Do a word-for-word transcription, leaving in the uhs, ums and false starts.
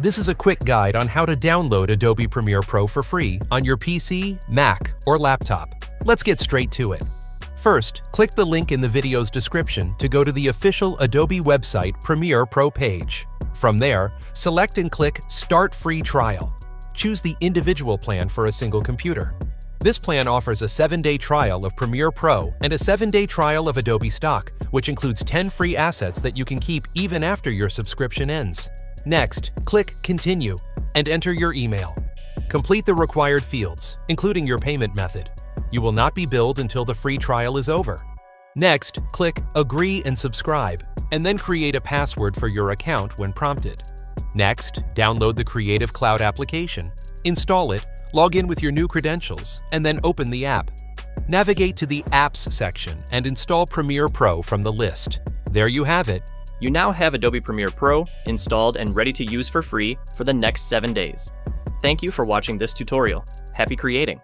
This is a quick guide on how to download Adobe Premiere Pro for free on your P C, Mac, or laptop. Let's get straight to it. First, click the link in the video's description to go to the official Adobe website Premiere Pro page. From there, select and click Start Free Trial. Choose the individual plan for a single computer. This plan offers a seven day trial of Premiere Pro and a seven day trial of Adobe Stock, which includes ten free assets that you can keep even after your subscription ends. Next, click Continue and enter your email. Complete the required fields, including your payment method. You will not be billed until the free trial is over. Next, click Agree and Subscribe, and then create a password for your account when prompted. Next, download the Creative Cloud application, install it, log in with your new credentials, and then open the app. Navigate to the Apps section and install Premiere Pro from the list. There you have it. You now have Adobe Premiere Pro installed and ready to use for free for the next seven days. Thank you for watching this tutorial. Happy creating!